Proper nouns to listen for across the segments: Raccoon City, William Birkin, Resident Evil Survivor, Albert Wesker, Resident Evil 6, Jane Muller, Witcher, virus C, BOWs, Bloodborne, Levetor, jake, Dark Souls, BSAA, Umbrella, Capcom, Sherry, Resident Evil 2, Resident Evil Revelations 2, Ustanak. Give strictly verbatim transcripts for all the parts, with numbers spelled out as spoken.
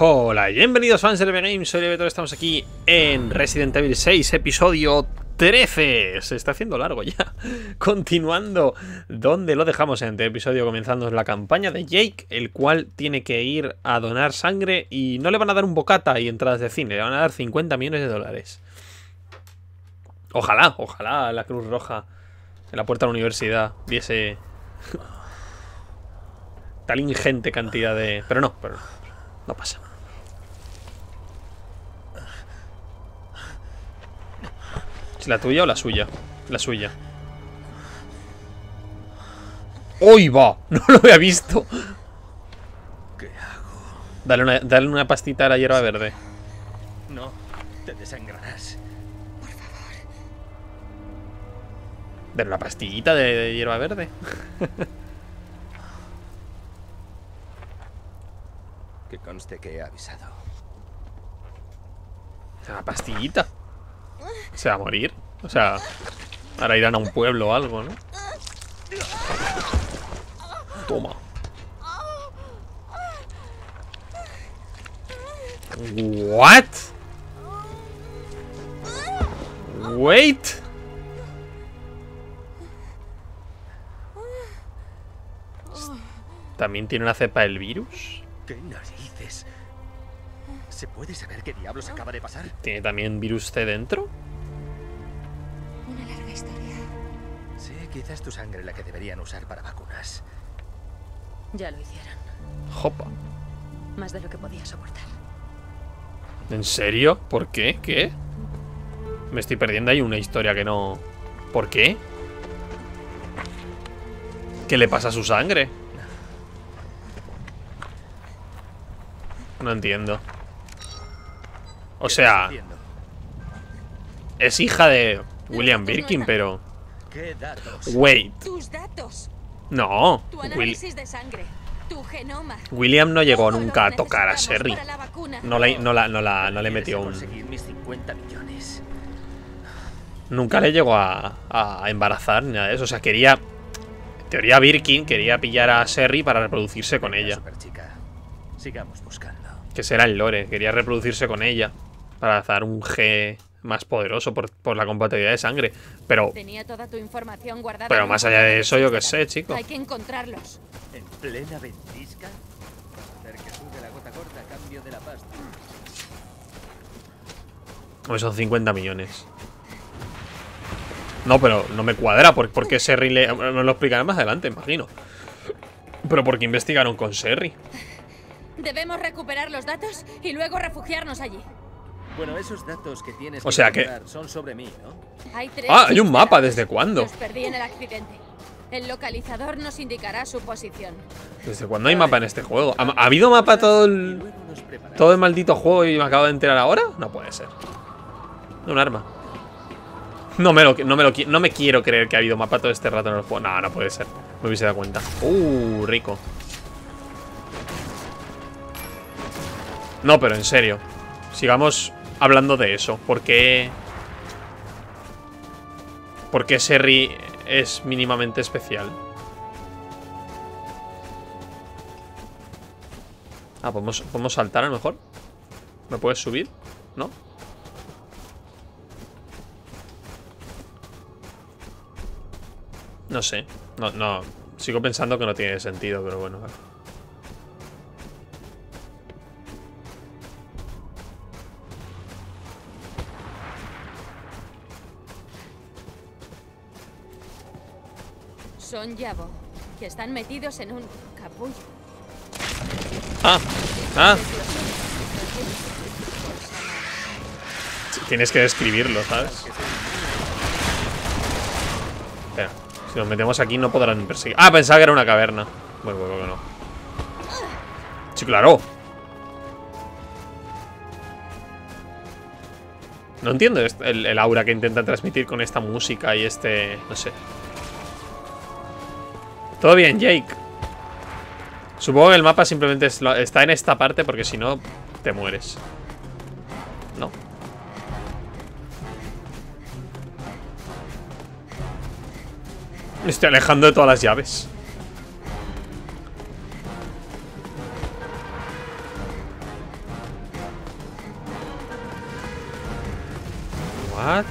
Hola y bienvenidos fans de Level Games, soy Levetor, estamos aquí en Resident Evil seis, episodio trece. Se está haciendo largo ya. Continuando donde lo dejamos en este episodio, comenzando la campaña de Jake, el cual tiene que ir a donar sangre y no le van a dar un bocata y entradas de cine, le van a dar cincuenta millones de dólares. Ojalá, ojalá la Cruz Roja en la puerta de la universidad diese tal ingente cantidad de... Pero no, pero no. No pasa. ¿Es la tuya o la suya? La suya. ¡Hoy va! No lo había visto. ¿Qué hago? Dale una, dale una pastita a la hierba verde. No, te desangrarás. Por favor. Dale una pastillita de, de hierba verde. Que conste que he avisado. La pastillita. Se va a morir. O sea, ahora irán a un pueblo o algo, ¿no? Toma. What? Wait. ¿También tiene una cepa del virus? ¿Qué narices? ¿Se puede saber qué diablos acaba de pasar? ¿Tiene también virus C dentro? Una larga historia. Sí, quizás tu sangre es la que deberían usar para vacunas. Ya lo hicieron. Jopa. Más de lo que podía soportar. ¿En serio? ¿Por qué? ¿Qué? Me estoy perdiendo ahí una historia que no... ¿Por qué? ¿Qué le pasa a su sangre? No entiendo. O sea, es hija de William Birkin, pero... ¿Qué datos? Wait. Tus datos. No. Tu análisis de sangre, tu genoma. William no llegó nunca a tocar a Sherry. No la, no la, no la, no le metió un... Nunca le llegó a, a embarazar ni nada de eso. O sea, quería... En teoría Birkin quería pillar a Sherry para reproducirse con ella. Sigamos buscando. Que será el lore, quería reproducirse con ella para dar un G más poderoso por, por la compatibilidad de sangre. Pero tenía toda tu información guardada. Pero más allá de eso, yo qué sé, chico. Hay que encontrarlos. En plena ventisca. Pues son cincuenta millones. No, pero no me cuadra. ¿Por, por qué Sherry le...? Nos lo explicarán más adelante, imagino. Pero ¿por qué investigaron con Sherry? Debemos recuperar los datos y luego refugiarnos allí. Bueno, esos datos que tienes o sea que, que... son sobre mí, ¿no? Hay tres ah, hay un mapa. ¿Desde cuándo? Los perdí en el accidente. El localizador nos indicará su posición. ¿Desde cuándo hay mapa en este juego? ¿Ha, ha habido mapa todo el todo el maldito juego y me acabo de enterar ahora? No puede ser. Un arma. No me lo no me lo no me quiero creer que ha habido mapa todo este rato en el juego. No, no puede ser. Me hubiese dado cuenta. Uh, rico. No, pero en serio. Sigamos hablando de eso. ¿Por qué? ¿Por qué Sherry es mínimamente especial? Ah, ¿podemos, podemos saltar a lo mejor? ¿Me puedes subir? ¿No? No sé. No, no. Sigo pensando que no tiene sentido, pero bueno. Vale. Son Yabo, que están metidos en un capullo. Ah, ah. Tienes que describirlo, ¿sabes? Espera, si nos metemos aquí no podrán perseguir. Ah, pensaba que era una caverna. Bueno, bueno, bueno. Sí, claro. No entiendo el, el aura que intentan transmitir con esta música y este... No sé. Todo bien, Jake. Supongo que el mapa simplemente está en esta parte porque si no, te mueres. No. Me estoy alejando de todas las llaves. What?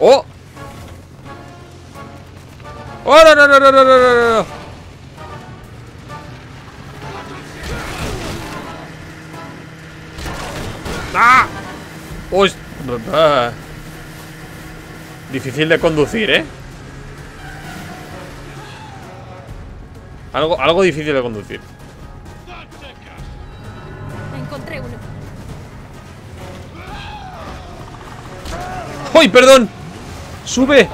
¡Oh! ¡Oh, no, no, no, no, no, no, no! ¡Ah! ¡Uy! Difícil de conducir, ¿eh? Algo, algo difícil de conducir. Encontré uno. ¡Uy, perdón! ¡Sube!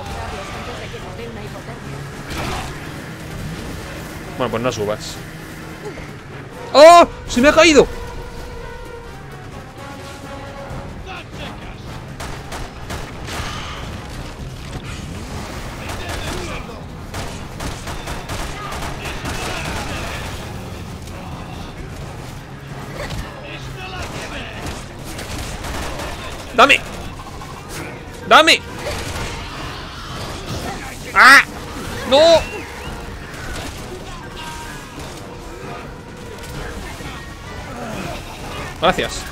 Bueno, pues no subas. ¡Oh! ¡Se me ha caído! ¡Dame! ¡Dame! ¡Ah! ¡No! Gracias.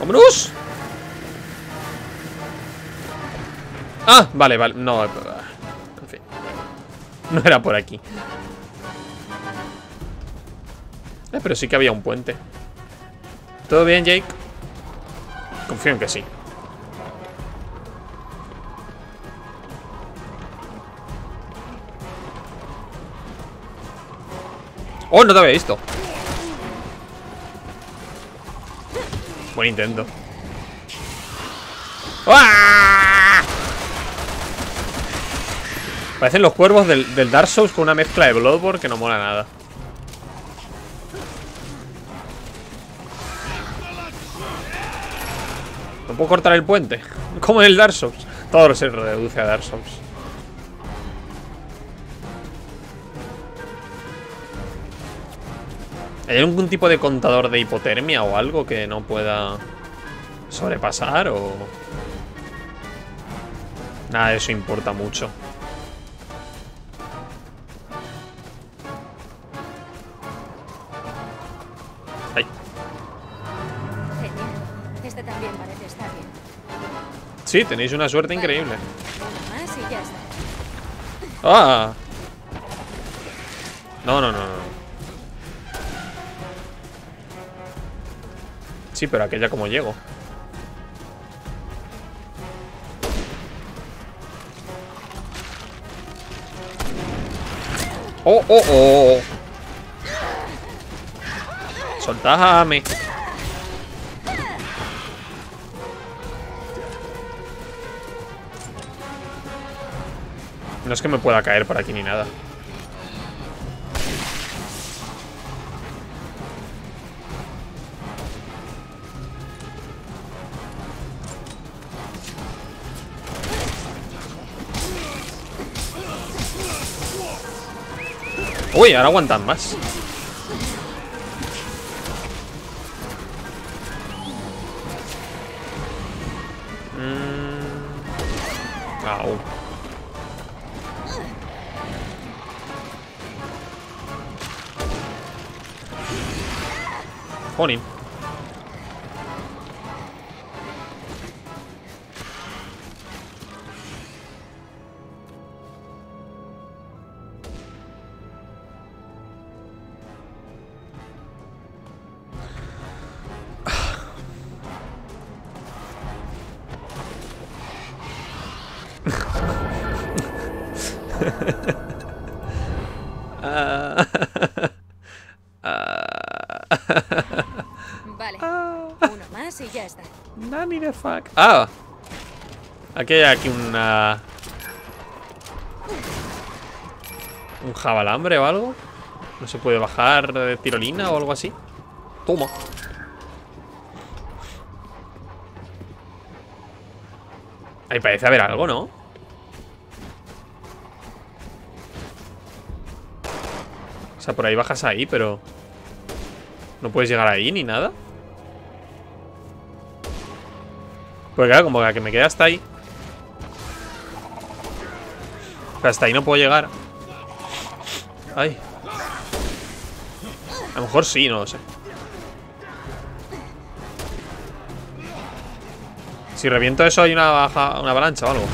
¡Vámonos! Ah, vale, vale. No, en fin. No era por aquí. Eh, pero sí que había un puente. ¿Todo bien, Jake? Confío en que sí. ¡Oh, no te había visto! Buen intento. ¡Ah! Parecen los cuervos del, del Dark Souls con una mezcla de Bloodborne que no mola nada. ¿No puedo cortar el puente? Como en el Dark Souls. Todo se reduce a Dark Souls. ¿Hay algún tipo de contador de hipotermia o algo que no pueda sobrepasar o...? Nada de eso importa mucho. Sí, tenéis una suerte increíble. ¡Ah! No, no, no, no. Sí, pero aquella como llego. ¡Oh, oh, oh! ¡Soltame! No es que me pueda caer por aquí ni nada. Uy, ahora aguantan más. Mm. Au. Joder. Fuck. Ah, aquí hay aquí una... un jabalambre o algo. No se puede bajar de tirolina o algo así. Toma. Ahí parece haber algo, ¿no? O sea, por ahí bajas ahí, pero no puedes llegar ahí ni nada. Porque claro, como que me quedé hasta ahí. Pero hasta ahí no puedo llegar. Ay. A lo mejor sí, no lo sé. Si reviento eso hay una baja, una avalancha o algo.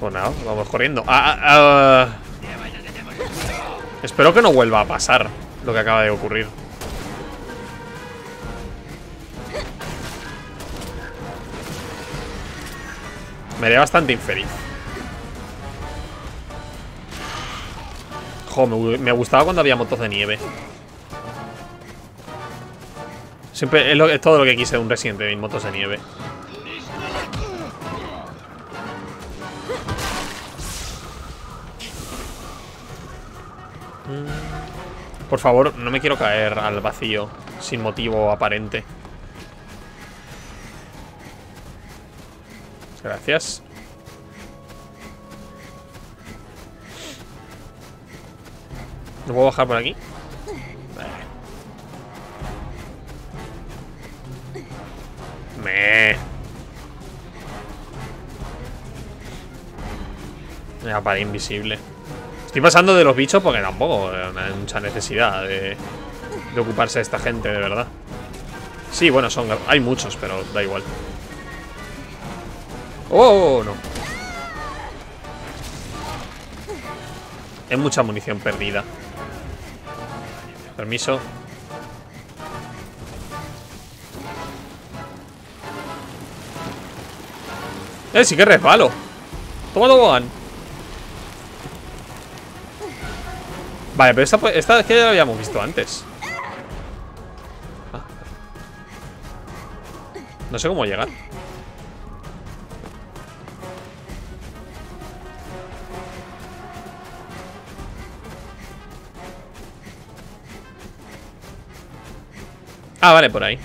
Pues nada, vamos corriendo. Ah, ah, ah. Espero que no vuelva a pasar lo que acaba de ocurrir. Me haría bastante infeliz. Jo, me, me gustaba cuando había motos de nieve. Siempre es, lo, es todo lo que quise de un Resident Evil, motos de nieve. Por favor, no me quiero caer al vacío sin motivo aparente. Gracias. ¿No puedo bajar por aquí? Meh. Una pared invisible. Estoy pasando de los bichos porque tampoco hay mucha necesidad de, de ocuparse de esta gente, de verdad. Sí, bueno, son hay muchos, pero da igual. ¡Oh, no! Es mucha munición perdida. Permiso. ¡Eh, sí que resbalo! ¡Toma tobogán! Vale, pero esta, esta es que ya la habíamos visto antes. Ah. No sé cómo llegar. Ah, vale, por ahí,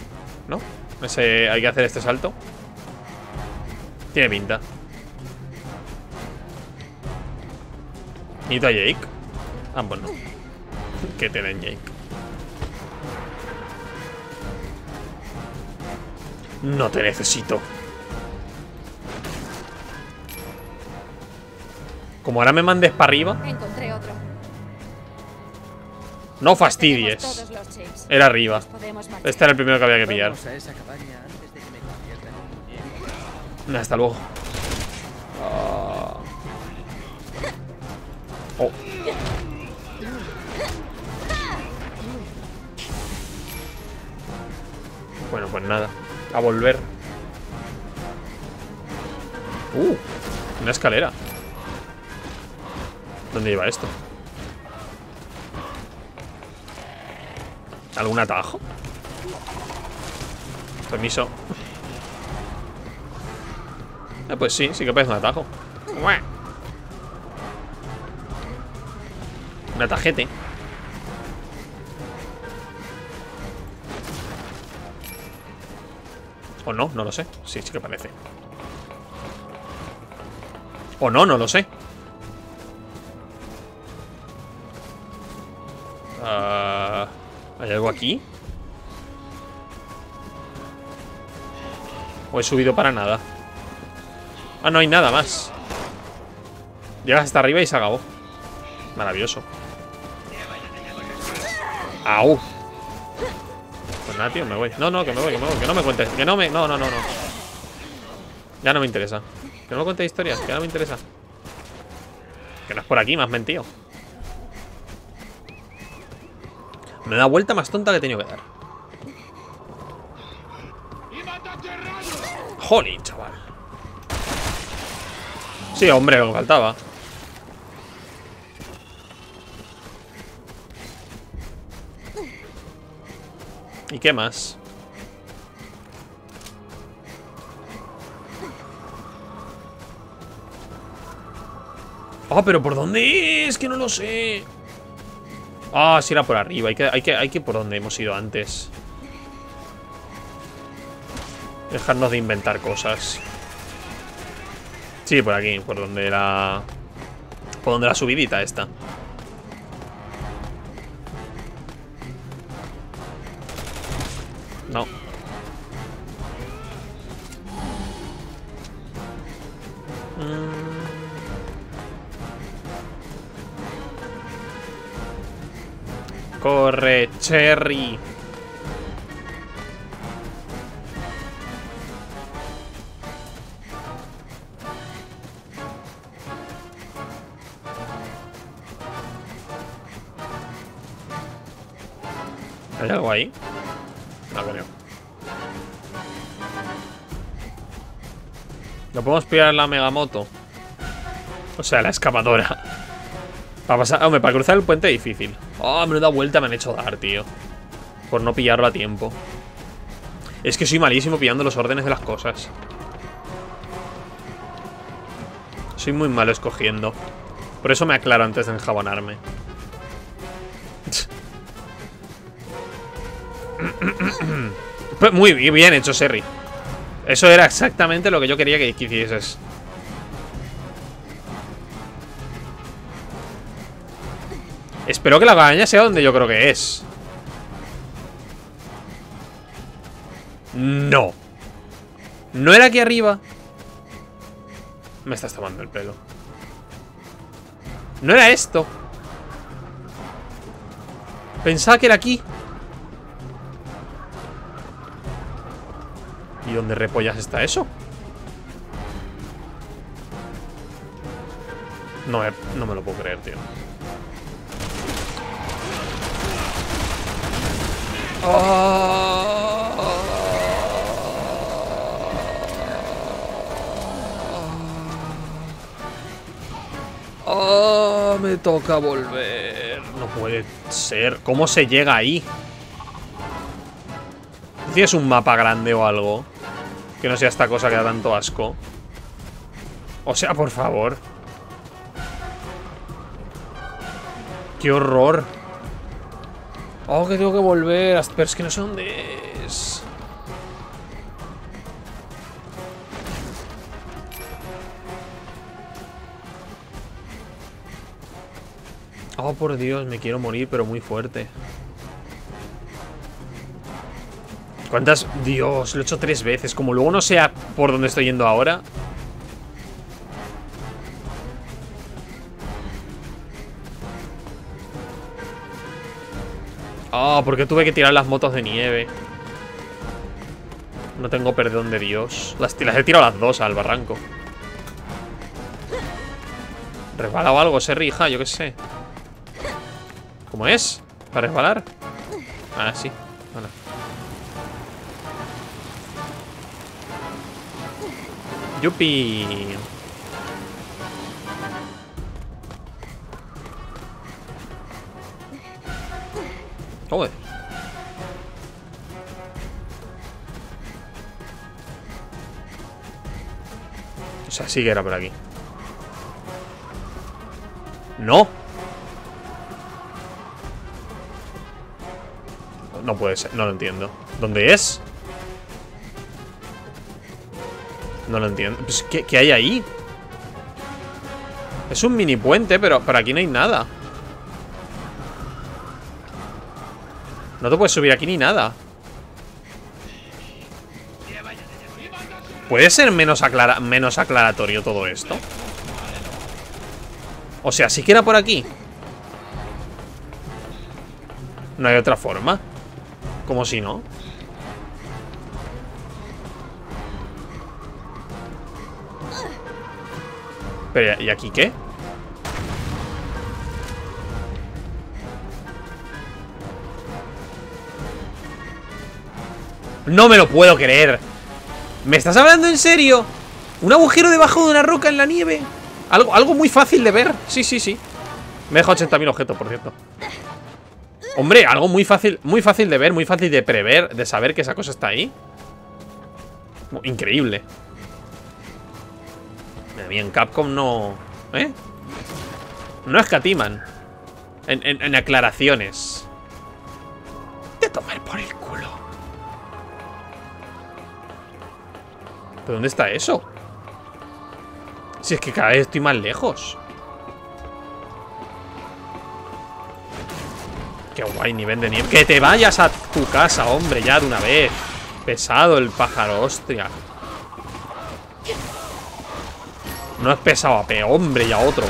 ¿no? Ese, hay que hacer este salto. Tiene pinta. ¿Necesito a Jake? Ah, pues no. Que te den Jake. No te necesito. Como ahora me mandes para arriba. Encontré otro. No fastidies. Era arriba. Este era el primero que había que pillar. Hasta luego. Oh. Bueno, pues nada. A volver. Uh, una escalera. ¿Dónde lleva esto? ¿Algún atajo? Permiso. Eh, pues sí, sí que parece un atajo. Un atajete. O no, no lo sé. Sí, sí que parece. O no, no lo sé. Ah... Uh... ¿Hay algo aquí? ¿O he subido para nada? Ah, no hay nada más. Llegas hasta arriba y se acabó. Maravilloso. ¡Au! Pues nada, tío, me voy. No, no, que me voy, que me voy. Que no me cuentes. Que no me... No, no, no, no. Ya no me interesa. Que no me cuentes historias. Que no me interesa. Que no es por aquí, me has mentido. Me da vuelta más tonta que he tenido que dar. Jolín, chaval. Sí, hombre, lo que faltaba. ¿Y qué más? Ah, pero ¿por dónde es? Que no lo sé. Ah, oh, si era por arriba. Hay que, hay que, hay que por donde hemos ido antes. Dejarnos de inventar cosas. Sí, por aquí, por donde la... Por donde la subidita está. No. Corre, Sherry. ¿Hay algo ahí? No, coño. No podemos pillar la megamoto. O sea, la excavadora. Para pasar... Hombre, para cruzar el puente es difícil. Oh, menuda vuelta me han hecho dar, tío. Por no pillarlo a tiempo. Es que soy malísimo pillando los órdenes de las cosas. Soy muy malo escogiendo. Por eso me aclaro antes de enjabonarme. Muy bien hecho, Sherry. Eso era exactamente lo que yo quería que hicieses. Espero que la cabaña sea donde yo creo que es. No. ¿No era aquí arriba? Me estás tomando el pelo. ¿No era esto? Pensaba que era aquí. ¿Y dónde repollas está eso? No me, no me lo puedo creer, tío. Oh. Oh, me toca volver. No puede ser. ¿Cómo se llega ahí? ¿Tienes un mapa grande o algo? Que no sea esta cosa que da tanto asco. O sea, por favor. ¡Qué horror! Oh, que tengo que volver. Pero es que no sé dónde es. Oh, por Dios, me quiero morir, pero muy fuerte. ¿Cuántas? Dios, lo he hecho tres veces. Como luego no sea por donde estoy yendo ahora. Ah, oh, porque tuve que tirar las motos de nieve. No tengo perdón de Dios. Las, las he tirado las dos al barranco. ¿Resbalado algo, Sherry, hija? Yo qué sé. ¿Cómo es? ¿Para resbalar? Ah, sí. Vale. ¡Yupi! ¡Joder! O sea, sí que era por aquí. ¡No! No puede ser, no lo entiendo. ¿Dónde es? No lo entiendo. Pues, ¿qué, ¿Qué hay ahí? Es un mini puente, pero, pero aquí no hay nada. No te puedes subir aquí ni nada. ¿Puede ser menos, aclara menos aclaratorio todo esto? O sea, sí que era por aquí. No hay otra forma. Como si no. Pero, ¿y aquí qué? No me lo puedo creer. ¿Me estás hablando en serio? ¿Un agujero debajo de una roca en la nieve? Algo, algo muy fácil de ver. Sí, sí, sí. Me deja ochenta mil objetos, por cierto. Hombre, algo muy fácil, muy fácil de ver, muy fácil de prever, de saber que esa cosa está ahí. Increíble. Bien, Capcom no... ¿Eh? No escatiman en, en, en aclaraciones. De tomar por el culo. ¿Pero dónde está eso? Si es que cada vez estoy más lejos. Qué guay, nivel de nieve. Que te vayas a tu casa, hombre, ya de una vez. Pesado el pájaro, hostia. No es pesado a pe, hombre, y a otro.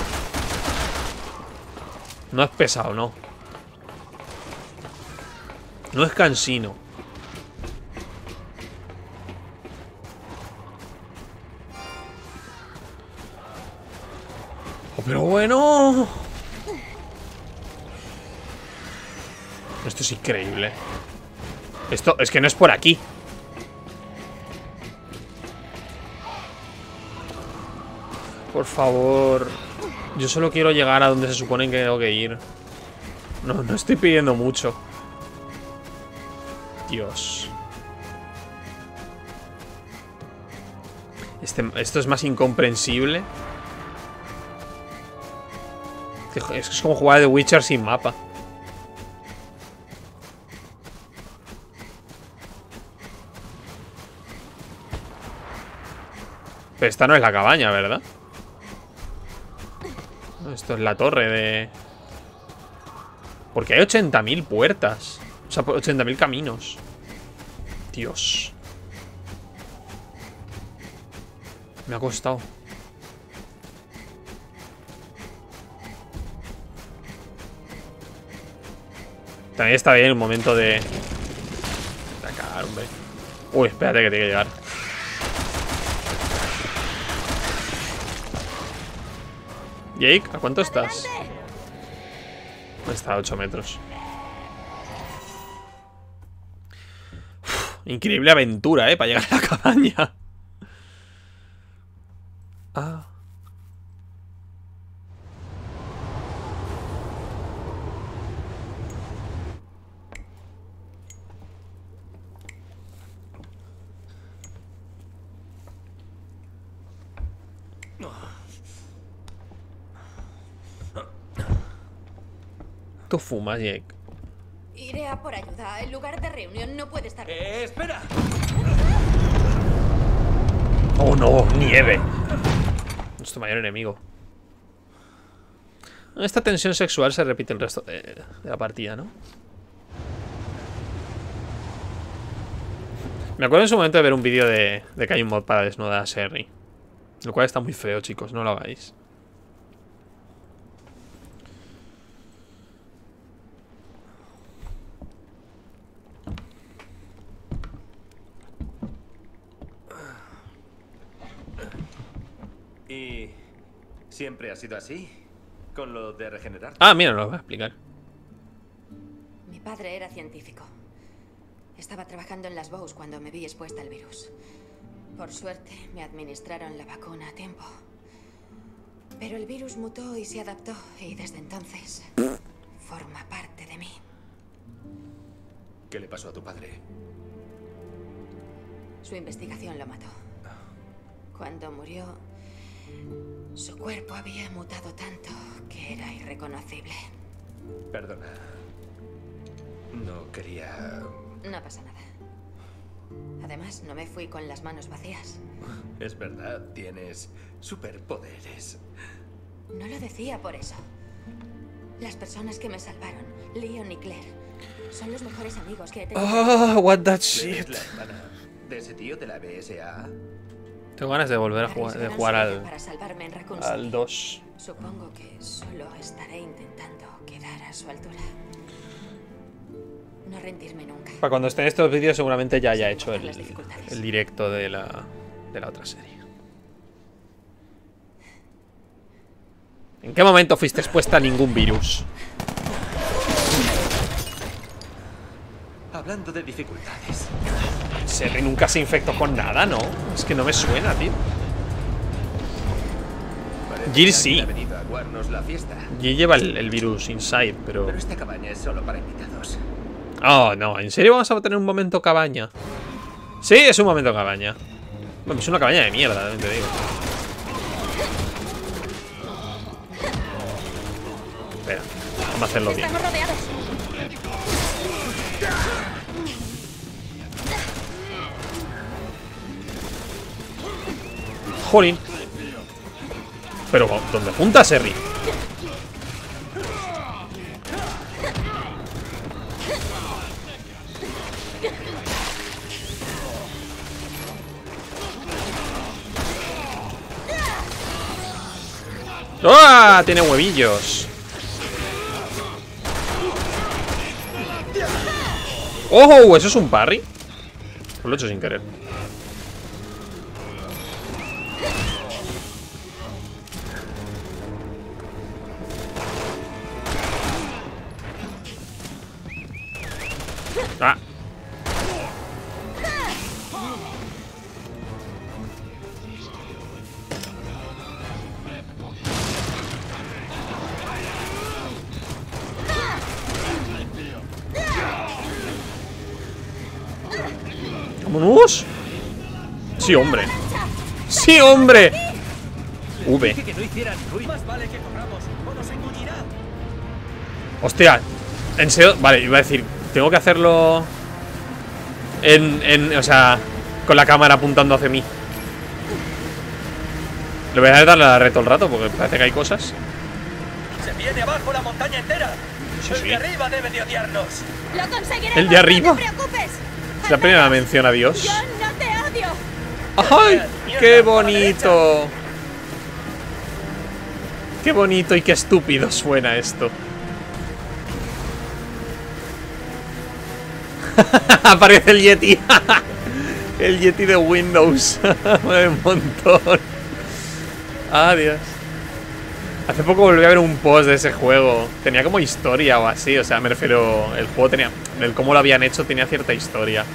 No es pesado, no. No es cansino. Oh, pero bueno. Esto es increíble. Esto es que no es por aquí. Por favor. Yo solo quiero llegar a donde se supone que tengo que ir. No, no estoy pidiendo mucho. Dios. Este, esto es más incomprensible. Es, es como jugar de Witcher sin mapa. Pero esta no es la cabaña, ¿verdad? Esto es la torre de... Porque hay ochenta mil puertas. O sea, ochenta mil caminos. Dios. Me ha costado. También está bien el momento de... atacar, hombre. Uy, espérate que tiene que llegar. Jake, ¿a cuánto estás? Está a ocho metros. Uf, increíble aventura, ¿eh? Para llegar a la cabaña. Ah. Tú fumas, Jake. Iré a por ayuda. El lugar de reunión no puede estar... Eh, ¡espera! ¡Oh, no! ¡Nieve! Nuestro mayor enemigo. Esta tensión sexual se repite el resto de, de la partida, ¿no? Me acuerdo en su momento de ver un vídeo de, de que hay un mod para desnudar a Sherry. Lo cual está muy feo, chicos. No lo hagáis. ¿Y siempre ha sido así? ¿Con lo de regenerar? Ah, mira, lo voy a explicar. Mi padre era científico. Estaba trabajando en las B O Ws cuando me vi expuesta al virus. Por suerte, me administraron la vacuna a tiempo. Pero el virus mutó y se adaptó, y desde entonces forma parte de mí. ¿Qué le pasó a tu padre? Su investigación lo mató. Cuando murió... su cuerpo había mutado tanto que era irreconocible. Perdona. No quería... No pasa nada. Además, no me fui con las manos vacías. Es verdad, tienes superpoderes. No lo decía por eso. Las personas que me salvaron, Leon y Claire, son los mejores amigos que he tenido. Ah, oh, what that shit. ¿La hermana de ese tío de la B S A? Tengo ganas de volver a jugar, de jugar al, al dos. Supongo que solo estaré intentando quedar a su altura. No rendirme nunca. Para cuando estén estos vídeos seguramente ya haya hecho el, el directo de la, de la otra serie. ¿En qué momento fuiste expuesta a ningún virus? Hablando de dificultades... Sherry nunca se infectó con nada, ¿no? Es que no me suena, tío. Jill sí. Jill lleva el, el virus inside, pero... Pero esta cabaña es solo para invitados. Oh, no. ¿En serio vamos a tener un momento cabaña? Sí, es un momento cabaña. Bueno, es una cabaña de mierda, también te digo. Espera, vamos a hacerlo bien. Jolín. Pero ¿dónde apunta Sherry? ¡Ah! Tiene huevillos. ¡Oh! ¿Eso es un parry? Pues lo he hecho sin querer. Ah. ¡Vámonos! ¡Sí, hombre! ¡Sí, hombre! V. Hostia. En serio. Vale, iba a decir. Tengo que hacerlo en, en... O sea, con la cámara apuntando hacia mí. Le voy a darle a la red todo el rato, porque parece que hay cosas. Se viene abajo la montaña entera. Sí, sí. El de arriba debe de odiarnos. Lo conseguiremos. El de arriba. No te preocupes. La primera mención a Dios. Yo no te odio. ¡Ay! ¡Qué bonito! ¡Qué bonito y qué estúpido suena esto! Aparece el Yeti. El Yeti de Windows. Un montón. Adiós. Hace poco volví a ver un post de ese juego. Tenía como historia o así. O sea, me refiero... El juego tenía... El cómo lo habían hecho tenía cierta historia.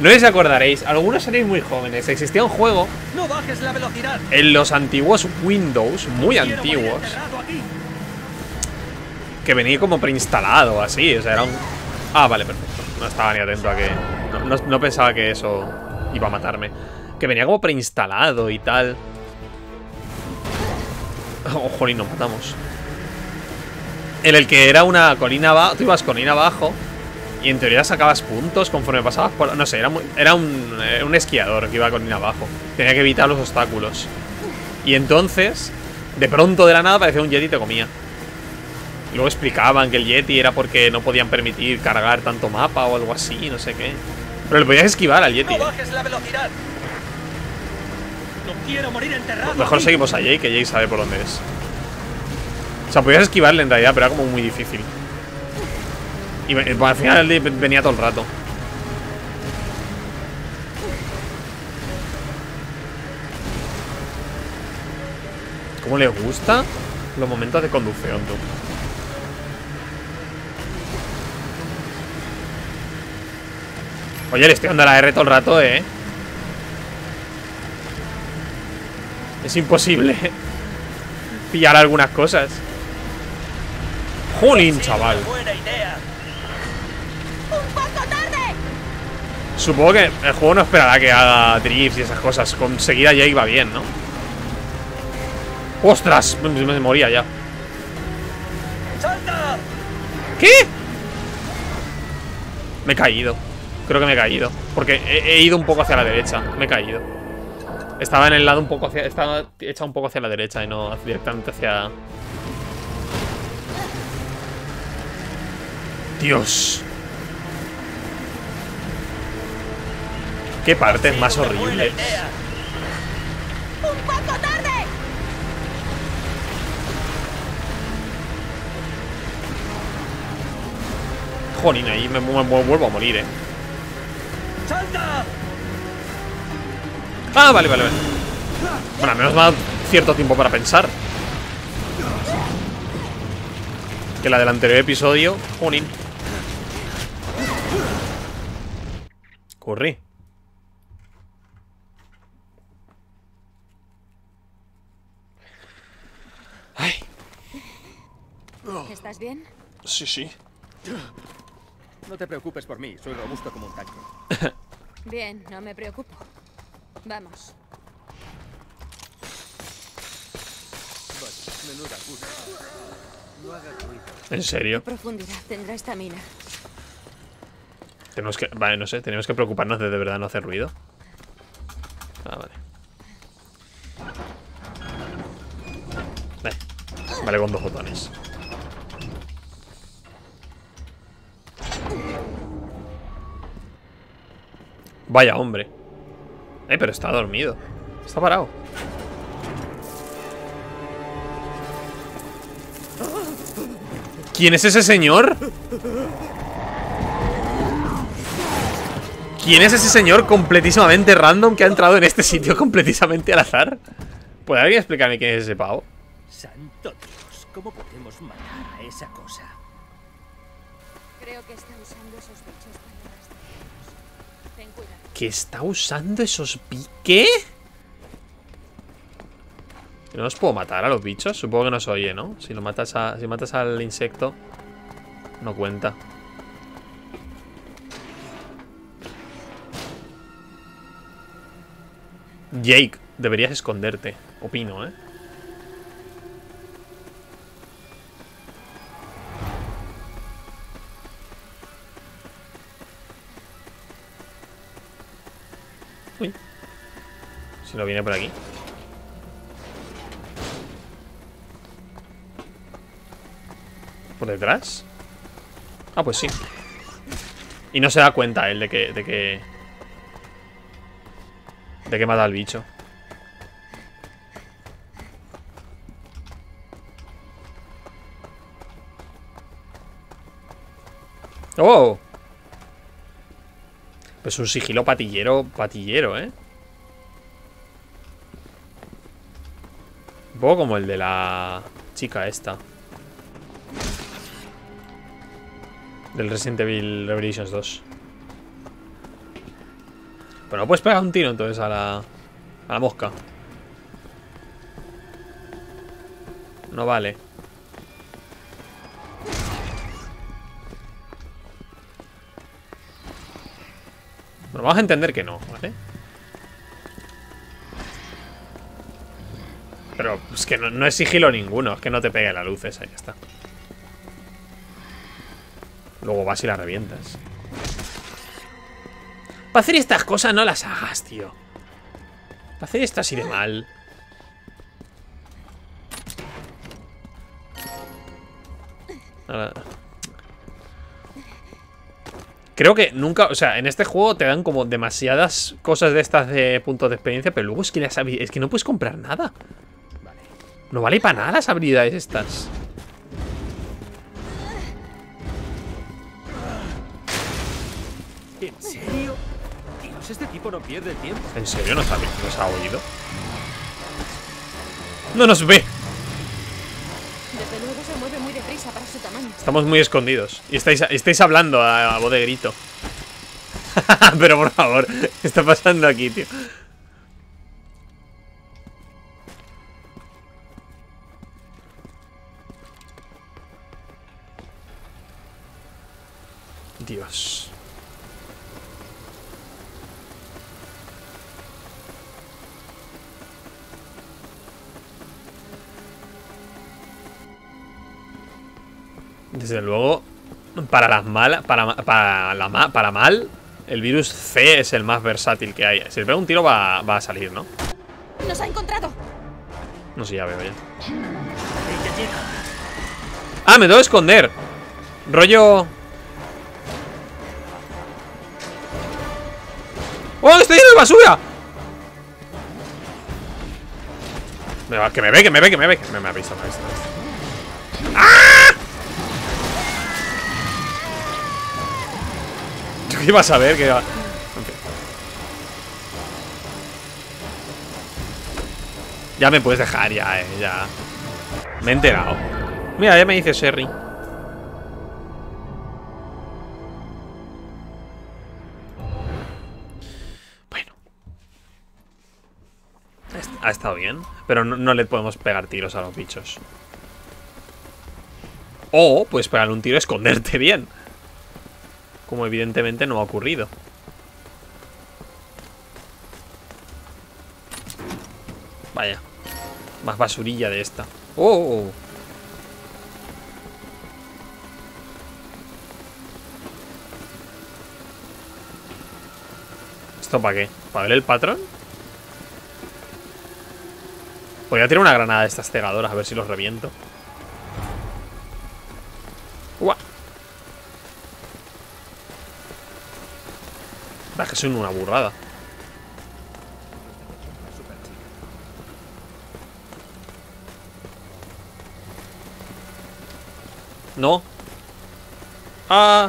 No os acordaréis. Algunos seréis muy jóvenes. Existía un juego... No bajes la velocidad. En los antiguos Windows. Muy antiguos. Que venía como preinstalado así. O sea, era un... Ah, vale, perfecto. No estaba ni atento a que... No, no, no pensaba que eso iba a matarme. Que venía como preinstalado y tal. Oh, jolín, nos matamos. En el que era una colina abajo. Tú ibas colina abajo. Y en teoría sacabas puntos conforme pasabas por... No sé, era, muy, era un, un esquiador que iba colina abajo. Tenía que evitar los obstáculos. Y entonces, de pronto de la nada, parecía un Yeti y te comía. Y luego explicaban que el Yeti era porque no podían permitir cargar tanto mapa o algo así, no sé qué. Pero le podías esquivar al Yeti. No bajes la velocidad. No quiero morir enterrado. Mejor seguimos a Jake, que Jake sabe por dónde es. O sea, podías esquivarle en realidad, pero era como muy difícil. Y bueno, al final venía todo el rato. ¿Cómo le gusta los momentos de conducción, tú? Oye, le estoy dando la R todo el rato, eh. Es imposible pillar algunas cosas. Jolín, chaval. Supongo que el juego no esperará que haga drifts y esas cosas. Conseguir a Jake va bien, ¿no? ¡Ostras! Me, me moría ya. ¿Qué? Me he caído. Creo que me he caído. Porque he, he ido un poco hacia la derecha. Me he caído. Estaba en el lado un poco hacia... Estaba hecha un poco hacia la derecha y no directamente hacia... Dios. Qué partes más horribles. Un poco tarde. Jolín, ahí me, me, me vuelvo a morir, eh. ¡Salta! Ah, vale, vale, vale. Bueno, al menos me ha dado cierto tiempo para pensar. Que la del anterior episodio. Jolín. Corrí. Ay. ¿Estás bien? Sí, sí. No te preocupes por mí, soy robusto como un tanque. Bien, no me preocupo. Vamos. ¿En serio? ¿Qué profundidad tendrá esta mina? Tenemos que... Vale, no sé, tenemos que preocuparnos de de verdad no hacer ruido. Ah, vale. Vale, vale con dos botones. Vaya hombre. Eh, pero está dormido. Está parado. ¿Quién es ese señor? ¿Quién es ese señor completísimamente random que ha entrado en este sitio completísimamente al azar? ¿Puede alguien explicarme quién es ese pavo? Santo Dios, ¿cómo podemos matar a esa cosa? Creo que está usando esos bichos para rastrearnos. Ten cuidado. ¿Que está usando esos bichos? ¿Qué? ¿No los puedo matar a los bichos? Supongo que no se oye, ¿no? Si lo matas a, si matas al insecto, no cuenta. Jake, deberías esconderte. Opino, ¿eh? Uy. Si no viene por aquí. ¿Por detrás? Ah, pues sí. Y no se da cuenta él de que... De que, de que mata al bicho. ¡Oh! Pues un sigilo patillero, patillero, ¿eh? Un poco como el de la chica esta. Del Resident Evil Revelations dos. Pero no puedes pegar un tiro entonces a la, a la mosca. No vale. Bueno, vamos a entender que no, ¿vale? Pero es que no, no es sigilo ninguno. Es que no te pega la luz esa, ya está. Luego vas y la revientas. Para hacer estas cosas no las hagas, tío. Para hacer esto así de mal. Ahora. Creo que nunca... O sea, en este juego te dan como demasiadas cosas de estas de puntos de experiencia. Pero luego es que, las, es que no puedes comprar nada. No vale para nada las habilidades estas. ¿En serio? Dios, este tipo no pierde el tiempo. ¿En serio? ¿Nos ha, nos ha oído? ¡No nos ve! Desde luego se mueve muy deprisa para su tamaño. Estamos muy escondidos. Y estáis, estáis hablando a, a voz de grito. Pero por favor, ¿qué está pasando aquí, tío? Dios. Desde luego, para las malas, para, para, la, para mal, el virus C es el más versátil que hay. Si le pega un tiro va, va a salir, ¿no? ¡Nos ha encontrado! No sé, ya veo ya. ¡Ah, me tengo que esconder! Rollo... ¡Oh, estoy lleno de basura! Me va, que me ve, que me ve, que me ve, que me, me ha visto, me ha visto, me ha visto. ¿Qué vas a ver? ¿Qué va? Okay. Ya me puedes dejar, ya, eh, ya. Me he enterado. Mira, ya me dice Sherry. Bueno. Ha estado bien. Pero no, no le podemos pegar tiros a los bichos. O puedes pegarle un tiro y esconderte bien. Como evidentemente no ha ocurrido. Vaya. Más basurilla de esta. ¡Oh! ¿Esto para qué? ¿Para ver el patrón? Podría tirar una granada de estas cegadoras. A ver si los reviento. ¡Guau! Es que son una burrada. No. Ah.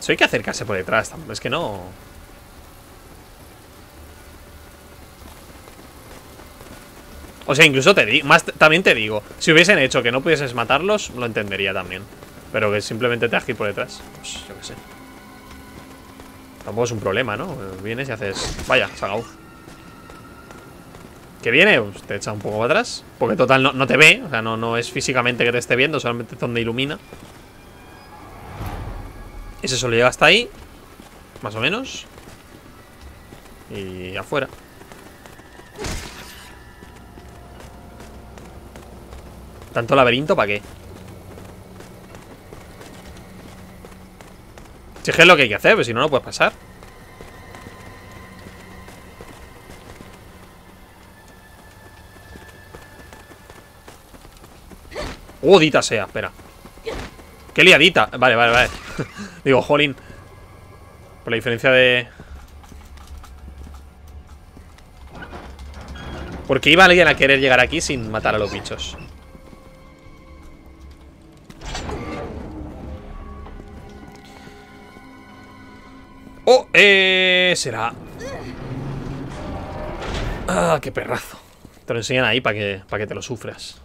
Eso hay que acercarse por detrás, es que no. O sea, incluso te digo, más también te digo, si hubiesen hecho que no pudieses matarlos, lo entendería también. Pero que simplemente te agite por detrás, pues yo qué sé. Tampoco es un problema, ¿no? Vienes y haces... Vaya, sagau. ¿Qué viene? Pues te echa un poco para atrás. Porque total no, no te ve. O sea, no, no es físicamente que te esté viendo, solamente es donde ilumina. Ese solo llega hasta ahí. Más o menos. Y afuera. ¿Tanto laberinto para qué? Si es que es lo que hay que hacer, pero si no, no puedes pasar. Jodita sea, espera. ¡Qué liadita! Vale, vale, vale. Digo, jolín. Por la diferencia de... Porque iba alguien a querer llegar aquí sin matar a los bichos. Oh, eh... será... Ah, qué perrazo. Te lo enseñan ahí para que, para que te lo sufras.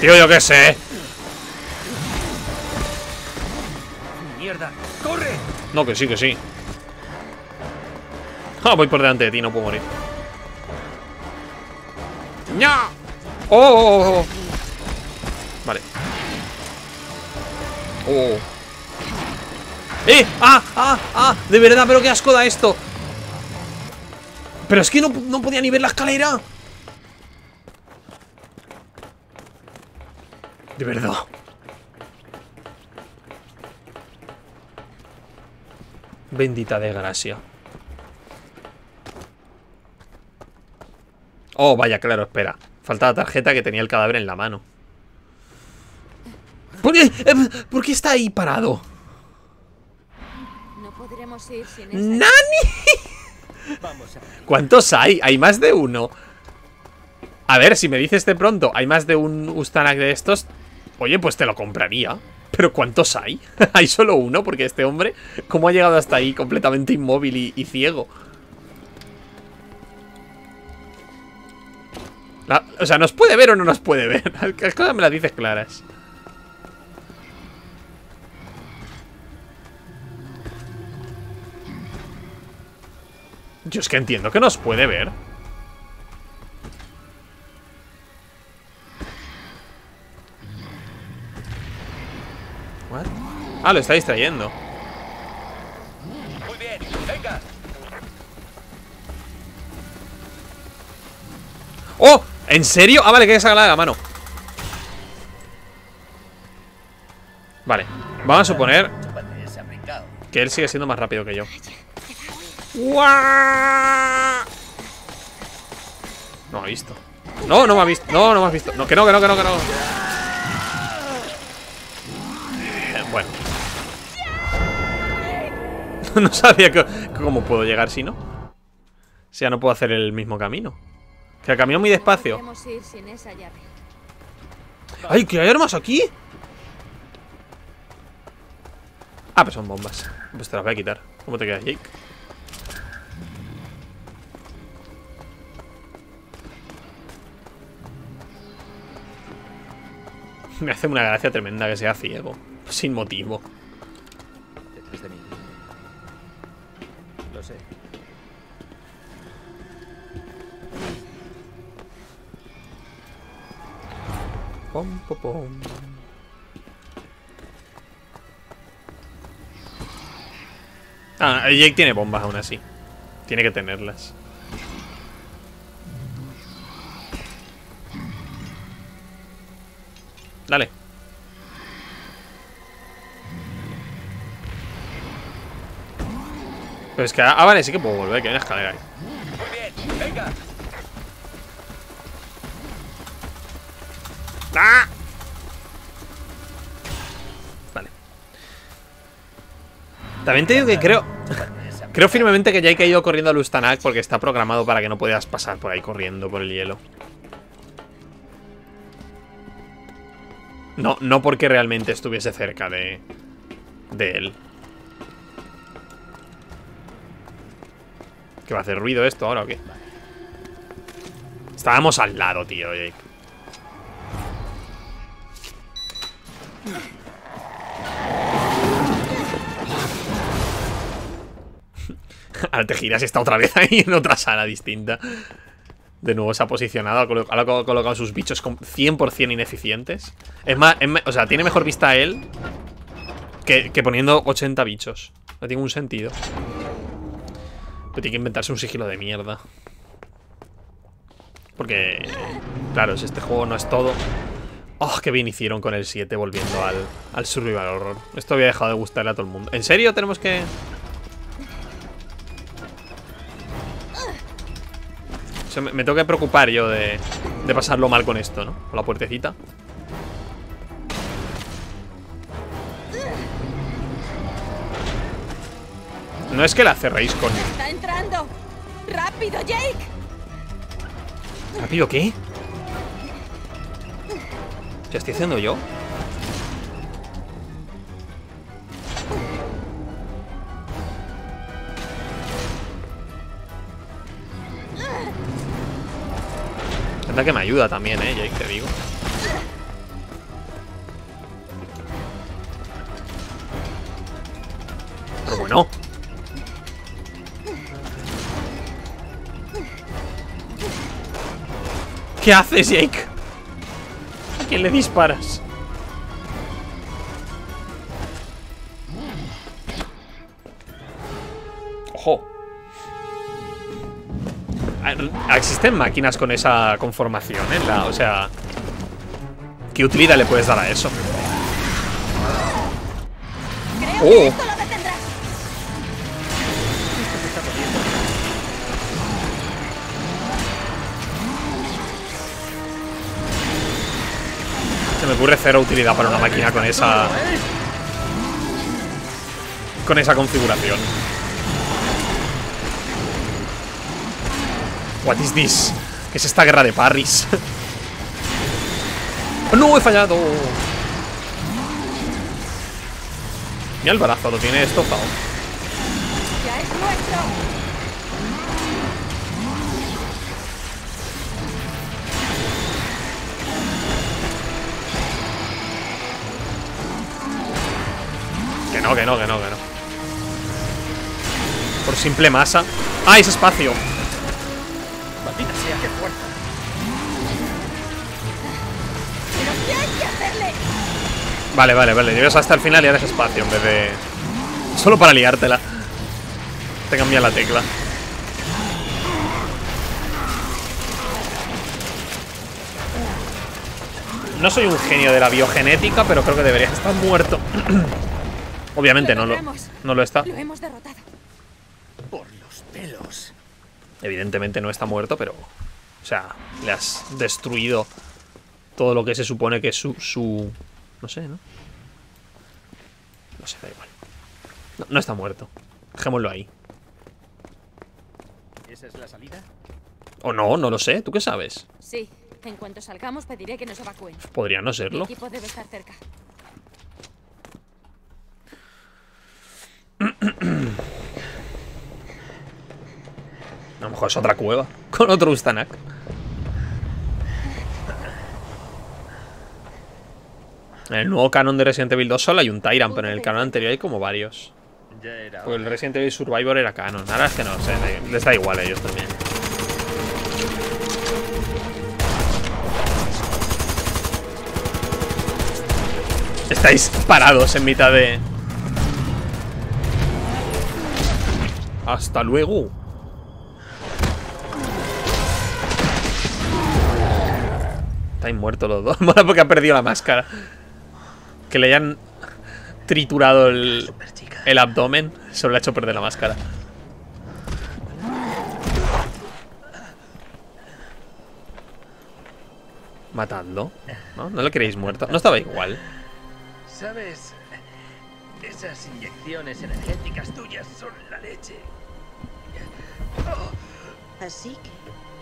Tío, yo qué sé. Mierda, corre. No, que sí, que sí. Ah, voy por delante de ti, no puedo morir. ¡Ya! ¡Oh! oh, oh. Vale. ¡Oh! ¡Eh! ¡Ah! ¡Ah! ¡Ah! De verdad, pero qué asco da esto. Pero es que no, no podía ni ver la escalera. De verdad. Bendita desgracia. Oh, vaya, claro, espera. Falta la tarjeta que tenía el cadáver en la mano. ¿Por qué, eh, ¿por qué está ahí parado? No podremos ir sin esa... ¡Nani! Vamos a ver. ¿Cuántos hay? Hay más de uno. A ver, si me dices de pronto, hay más de un Ustanak de estos. Oye, pues te lo compraría. Pero ¿cuántos hay? Hay solo uno, porque este hombre, ¿cómo ha llegado hasta ahí completamente inmóvil y, y ciego? La, o sea, ¿nos puede ver o no nos puede ver? Las cosas me las dices claras. Yo es que entiendo que nos puede ver. Ah, lo está distrayendo. Muy bien, venga. ¡Oh! ¿En serio? Ah, vale, que hay que sacarla de la mano. Vale, vamos a suponer que él sigue siendo más rápido que yo. No me ha visto. No, no me ha visto. No, no me has visto. No, que no, que no, que no, que no. Bueno. No sabía que, cómo puedo llegar si no. O sea, no puedo hacer el mismo camino. O sea, camino muy despacio. ¡Ay, que hay armas aquí! Ah, pero son bombas. Pues te las voy a quitar. ¿Cómo te quedas, Jake? Me hace una gracia tremenda que sea ciego. Sin motivo. Pom, pom, pom. Ah, Jake tiene bombas aún así. Tiene que tenerlas. Dale. Pero es que... Ah, vale, sí que puedo volver, que hay una escalera ahí. Muy bien, venga. ¡Ah! Vale. También te digo que creo Creo firmemente que ya he caído corriendo al Ustanak, porque está programado para que no puedas pasar por ahí corriendo por el hielo. No, no porque realmente estuviese cerca de, de él. ¿Que va a hacer ruido esto ahora o qué? Estábamos al lado, tío, Jake. Ahora te giras y está otra vez ahí en otra sala distinta. De nuevo se ha posicionado, ha colocado, ha colocado sus bichos con cien por cien ineficientes. Es más, es, o sea, tiene mejor vista él que, que poniendo ochenta bichos. No tiene un sentido. Pero tiene que inventarse un sigilo de mierda. Porque, claro, si este juego no es todo. Oh, qué bien hicieron con el siete volviendo al, al Survival Horror. Esto había dejado de gustarle a todo el mundo. ¿En serio tenemos que...? O sea, me, me tengo que preocupar yo de, de pasarlo mal con esto, ¿no? Con la puertecita. No es que la cerréis con... ¡Está entrando! ¡Rápido, Jake! ¿Rápido qué? ¿Qué estoy haciendo yo? Es la que me ayuda también, eh, Jake, te digo. Pero bueno. ¿Qué haces, Jake? ¿A quién le disparas? ¡Ojo! Existen máquinas con esa conformación, ¿eh? La, o sea... ¿Qué utilidad le puedes dar a eso? ¡Oh! Se me ocurre cero utilidad para una máquina con esa... Con esa configuración. What is this? ¿Qué es esta guerra de parries? ¡Oh, no! ¡He fallado! Mira el brazo, lo tiene estofado. ¡Ya es nuestro! Que no, que no, que no, que no. Por simple masa. ¡Ah, es espacio! Maldita sea, qué fuerza. ¿Pero qué hay que hacerle? Vale, vale, vale. Llevas hasta el final y haces espacio en vez de... Solo para liártela. Te cambia la tecla. No soy un genio de la biogenética, pero creo que debería estar muerto. Obviamente no lo, no lo está. Lo hemos derrotado. Por los pelos. Evidentemente no está muerto, pero... O sea, le has destruido todo lo que se supone que es su... su no sé, ¿no? No sé, da igual. No, no está muerto. Dejémoslo ahí. ¿Esa es la salida? O no, no lo sé. ¿Tú qué sabes? Sí, en cuanto salgamos pediré que nos evacúen. Podría no serlo. Mi equipo debe estar cerca. A lo mejor es otra cueva con otro Ustanak. En el nuevo canon de Resident Evil dos solo hay un Tyrant, pero en el canon anterior hay como varios. Porque el Resident Evil Survivor era canon. Ahora es que no, o sea, les da igual a ellos también. Estáis parados en mitad de... ¡Hasta luego! Estáis muertos los dos. Mola porque ha perdido la máscara. Que le hayan triturado el, el abdomen. Solo le ha hecho perder la máscara. Matadlo. ¿No? ¿No lo queréis muerto? No estaba igual. ¿Sabes? Esas inyecciones energéticas tuyas son la leche. Oh. Así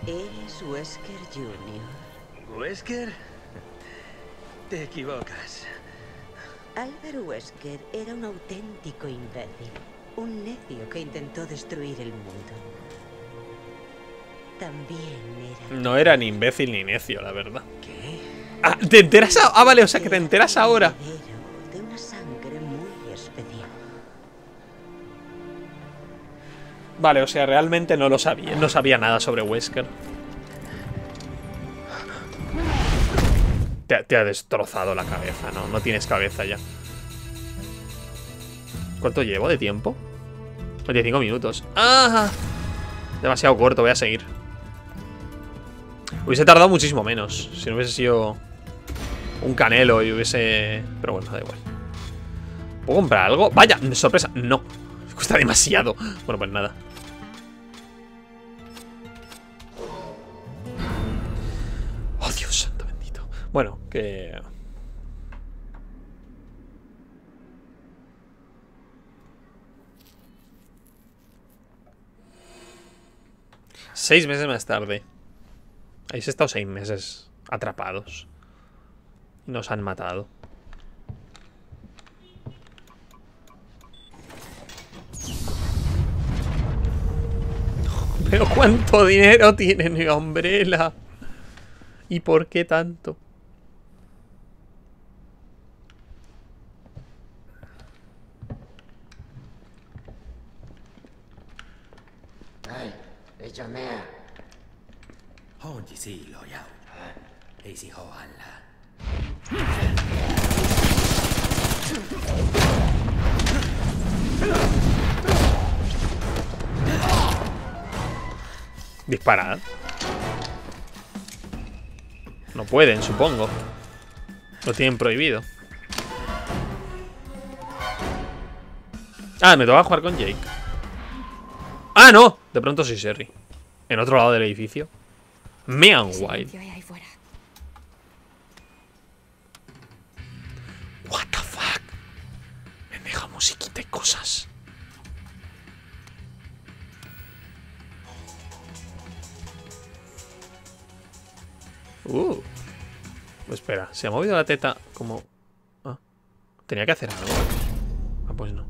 que eres Wesker junior ¿Wesker? Te equivocas. Albert Wesker era un auténtico imbécil. Un necio que intentó destruir el mundo. También era... No era ni imbécil ni necio, la verdad. ¿Qué? Ah, ¿te enteras ahora? Ah, vale, o sea que te enteras ahora. De una sangre muy especial. Vale, o sea, realmente no lo sabía. No sabía nada sobre Wesker. Te, te ha destrozado la cabeza, ¿no? No tienes cabeza ya. ¿Cuánto llevo de tiempo? veinticinco minutos. ¡Ah! Demasiado corto, voy a seguir. Hubiese tardado muchísimo menos. Si no hubiese sido un canelo y hubiese... Pero bueno, da igual. ¿Puedo comprar algo? ¡Vaya! ¡Sorpresa! ¡No! Cuesta demasiado. Bueno, pues nada. ¡Oh, Dios santo bendito! Bueno, que... Seis meses más tarde. Habéis estado seis meses atrapados. Nos han matado. Pero cuánto dinero tiene mi Umbrella. ¿Y por qué tanto? Ay, échame. Disparad. No pueden, supongo. Lo tienen prohibido. Ah, me toca jugar con Jake. Ah, no. De pronto soy Sherry. En otro lado del edificio. Meanwhile. What the fuck. Me deja musiquita y cosas. Uh. Espera, se ha movido la teta como... Ah. Tenía que hacer algo. Ah, pues no.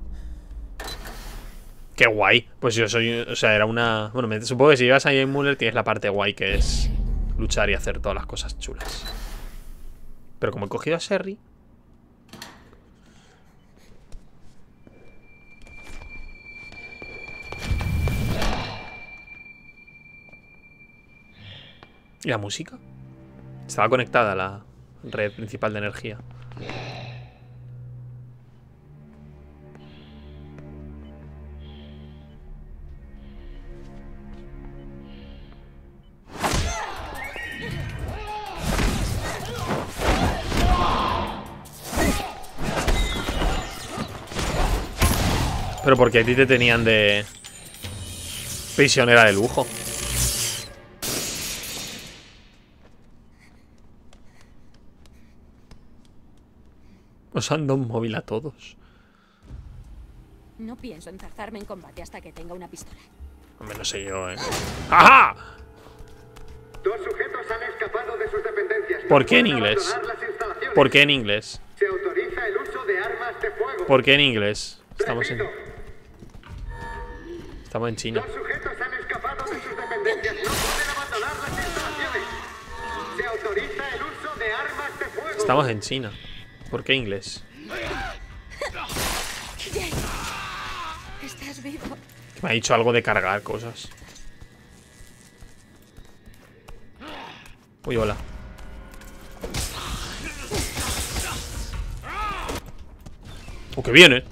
¡Qué guay! Pues yo soy... O sea, era una... Bueno, me, supongo que si llevas a Jane Muller tienes la parte guay que es luchar y hacer todas las cosas chulas. Pero como he cogido a Sherry... ¿Y la música? Estaba conectada a la red principal de energía. Pero porque a ti te tenían de prisionera de lujo. Os han dado un móvil a todos. No pienso enzarzarme en combate hasta que tenga una pistola. Hombre, no sé yo, eh. ¡Ajá! Dos sujetos han escapado de sus dependencias. ¿Por qué en inglés? ¿Por qué en inglés? Se autoriza el uso de armas de fuego. ¿Por qué en inglés? Estamos en... Estamos en China. Dos sujetos han escapado de sus dependencias. No pueden abandonar las instalaciones. Se autoriza el uso de armas de fuego. Estamos en China. ¿Por qué inglés? ¿Estás vivo? Me ha dicho algo de cargar cosas. Uy, hola. ¡Oh, qué bien, eh!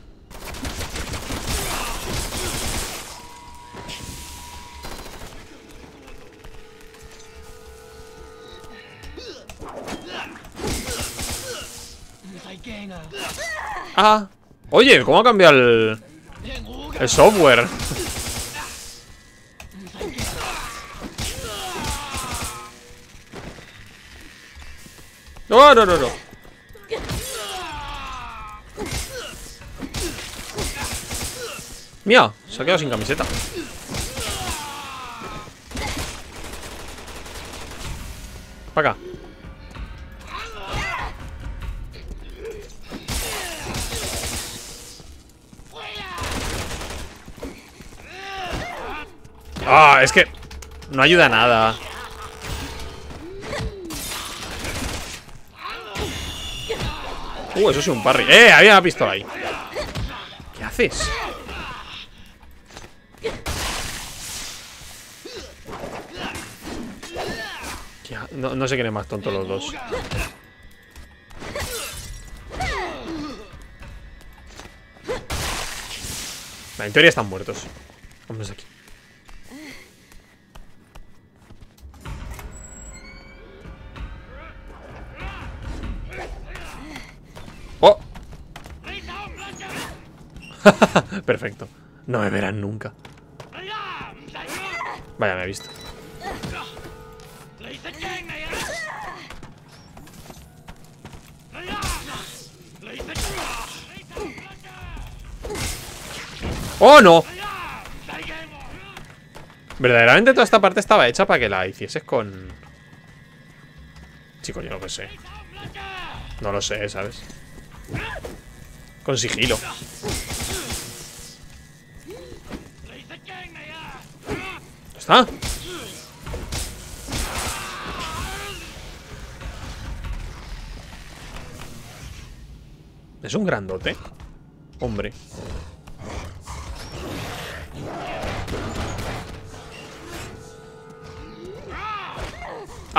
Ah, oye, ¿cómo ha cambiado el, el software? No, no, no, no. Mira, se ha quedado sin camiseta. Para acá. Ah, es que no ayuda a nada. Uh, eso sí, un parry. Eh, había una pistola ahí. ¿Qué haces? No, no sé quién es más tonto los dos. Nah, en teoría están muertos. Vámonos aquí. ¡Oh! Perfecto. No me verán nunca. Vaya, me ha visto. ¡Oh, no! Verdaderamente toda esta parte estaba hecha para que la hicieses con... Chicos, yo no lo sé. No lo sé, ¿sabes? Con sigilo. ¿Ya está? Es un grandote. Hombre.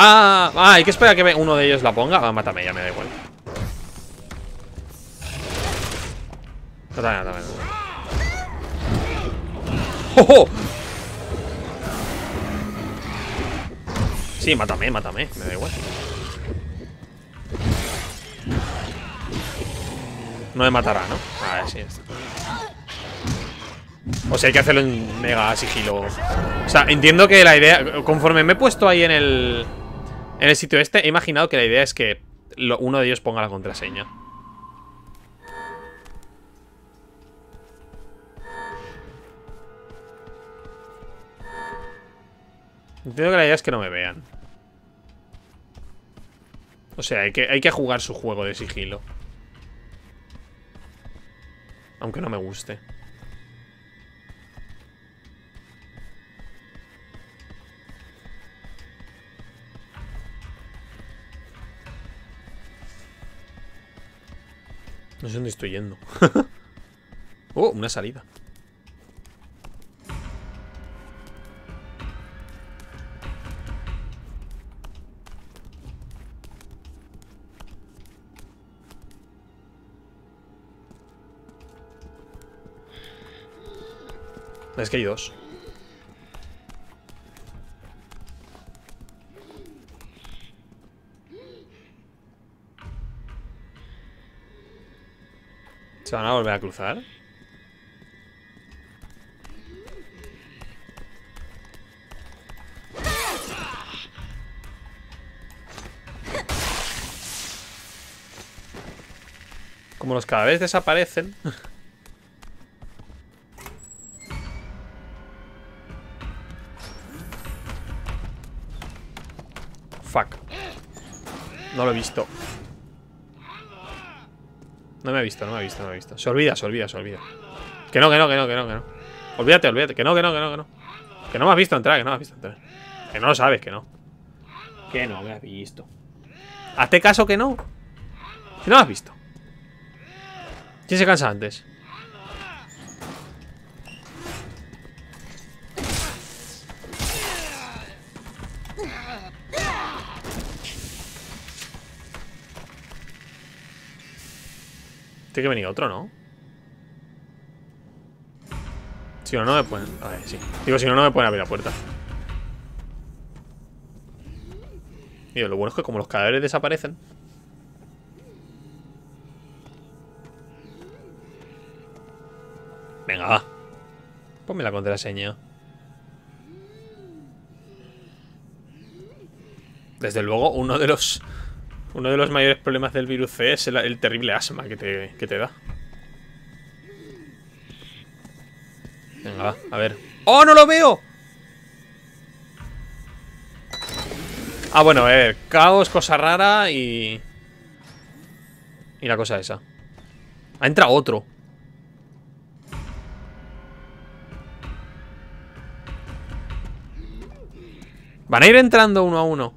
Ah, ah, hay que esperar a que uno de ellos la ponga. Ah, mátame ya, me da igual. No, no, no, no, no. ¡Oh, oh! Sí, mátame, mátame, me da igual. No me matará, ¿no? A ver, sí, está. O sea, hay que hacerlo en mega sigilo. O sea, entiendo que la idea... Conforme me he puesto ahí en el... En el sitio este, he imaginado que la idea es que lo, uno de ellos ponga la contraseña. Entiendo que la idea es que no me vean. O sea, hay que, hay que jugar su juego de sigilo. Aunque no me guste. No sé dónde estoy yendo. Oh, una salida. Es que hay dos. ¿Se van a volver a cruzar? Como los cada vez desaparecen. Fuck. No lo he visto. No me ha visto, no me ha visto, no me ha visto. Se olvida, se olvida, se olvida. Que no, que no, que no, que no, que no. Olvídate, olvídate. Que no, que no, que no, que no. Que no me has visto entrar, que no me has visto entrar. Que no lo sabes, que no. Que no me has visto. Hazte caso que no. Que no me has visto. ¿Quién se cansa antes? Tiene que venir otro, ¿no? Si no, no me pueden... A ver, sí. Digo, si no, no me pueden abrir la puerta. Digo, lo bueno es que como los cadáveres desaparecen... Venga, va. Ponme la contraseña. Desde luego, uno de los... Uno de los mayores problemas del virus C es el, el terrible asma que te, que te da. Venga, va, a ver. ¡Oh, no lo veo! Ah, bueno, a ver. Caos, cosa rara y... Y la cosa esa. Ha entrado otro. Van a ir entrando uno a uno.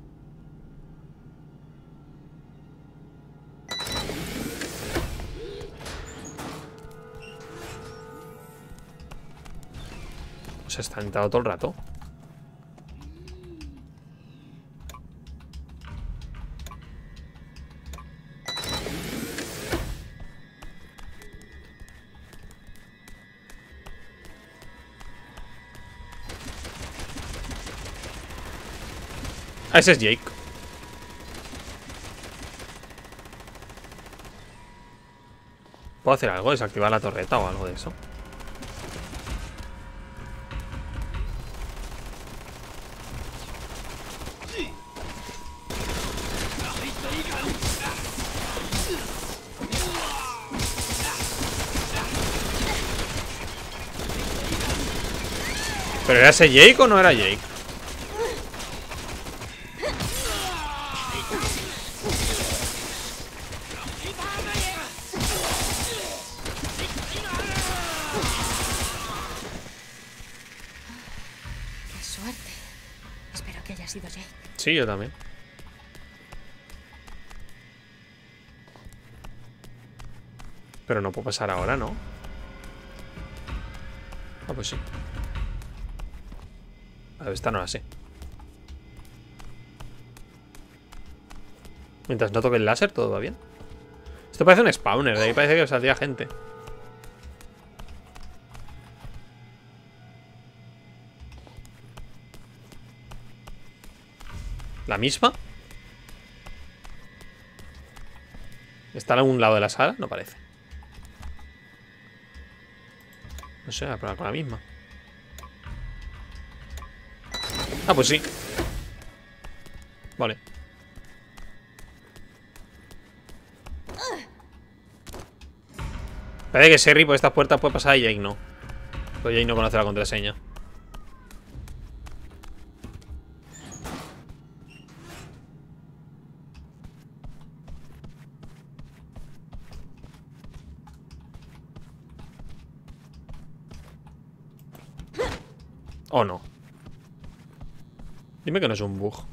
Se está entrando todo el rato. Ah, ese es Jake. ¿Puedo hacer algo? ¿Desactivar la torreta o algo de eso? ¿Pero era ese Jake o no era Jake? Sí, yo también. Pero no puedo pasar ahora, ¿no? Ah, pues sí. A ver, esta no la sé. Mientras no toque el láser, todo va bien. Esto parece un spawner, de ahí parece que saldría gente. ¿La misma? ¿Está en algún lado de la sala? No parece. No sé, voy a probar con la misma. Ah, pues sí. Vale. Parece que Sherry por estas puertas puede pasar y Jake no. Pero Jake no conoce la contraseña. ¿O no? Dime que no es un bug.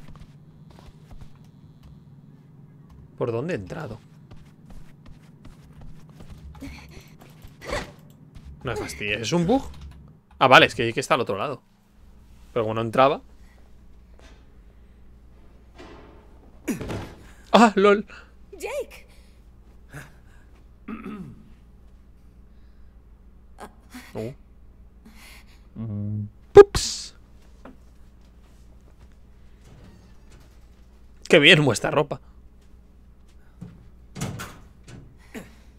¿Por dónde he entrado? No me fastidies. ¿Es un bug? Ah, vale, es que hay que estar al otro lado. Pero como no entraba. ¡Ah, lol! ¡Jake! Oh. Mm. ¡Pups! ¡Qué bien vuestra ropa!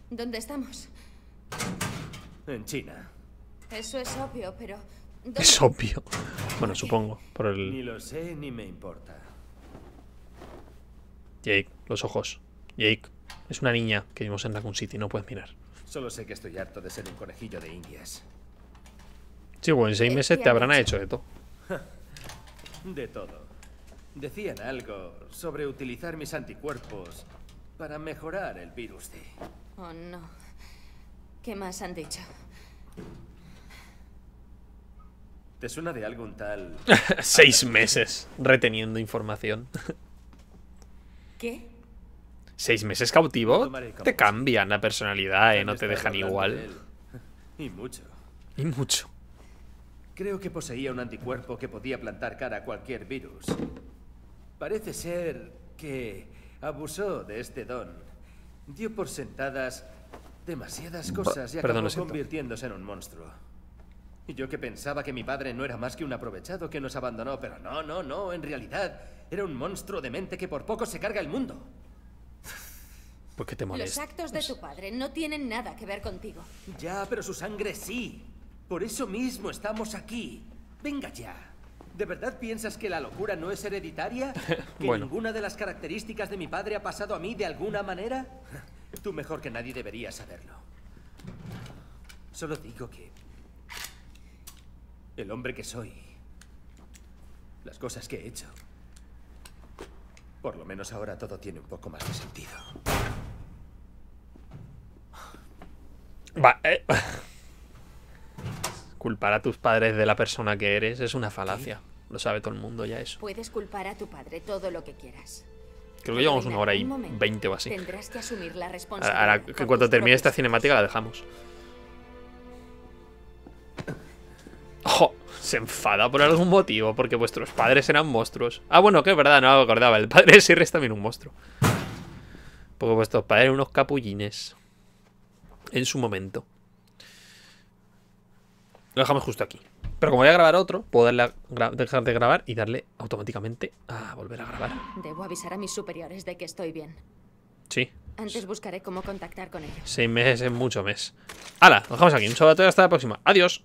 ¿Dónde estamos? En China. Eso es obvio, pero... ¿dónde? Es obvio. Bueno, supongo. Por el... Ni lo sé, ni me importa. Jake, los ojos. Jake, es una niña que vimos en Raccoon City, no puedes mirar. Solo sé que estoy harto de ser un conejillo de indias. Chico, en seis meses te habrán hecho de todo. De todo. Decían algo sobre utilizar mis anticuerpos para mejorar el virus D. Oh, no. ¿Qué más han dicho? ¿Te suena de algún tal...? Seis meses reteniendo información. ¿Qué? Seis meses cautivo. Te cambian la personalidad, ¿eh? No te dejan igual. Y mucho. Y mucho. Creo que poseía un anticuerpo que podía plantar cara a cualquier virus. Parece ser que abusó de este don. Dio por sentadas demasiadas cosas y acabó convirtiéndose en un monstruo. Y yo que pensaba que mi padre no era más que un aprovechado que nos abandonó, pero no, no, no, en realidad era un monstruo demente que por poco se carga el mundo. ¿Por qué te molestas? Los actos de tu padre no tienen nada que ver contigo. Ya, pero su sangre sí. Por eso mismo estamos aquí. Venga ya. ¿De verdad piensas que la locura no es hereditaria? ¿Que bueno, ninguna de las características de mi padre ha pasado a mí de alguna manera? Tú mejor que nadie deberías saberlo. Solo digo que... el hombre que soy... las cosas que he hecho... por lo menos ahora todo tiene un poco más de sentido. Va, eh... Culpar a tus padres de la persona que eres es una falacia. Lo sabe todo el mundo ya eso. Puedes culpar a tu padre todo lo que quieras. Creo que llevamos una hora y veinte o así. Tendrás que asumir la responsabilidad. Ahora, ahora en cuanto termine esta cinemática la dejamos. ¡Jo! Se enfada por algún motivo, porque vuestros padres eran monstruos. Ah, bueno, que es verdad, no me acordaba. El padre de Sherry es también un monstruo. Porque vuestros padres eran unos capullines. En su momento. Lo dejamos justo aquí. Pero como voy a grabar otro, puedo darle a gra dejar de grabar y darle automáticamente a volver a grabar. Debo avisar a mis superiores de que estoy bien. Sí. Antes buscaré cómo contactar con ellos. Seis meses es mucho mes. ¡Hala! Lo dejamos aquí. Un saludo a todos. Hasta la próxima. ¡Adiós!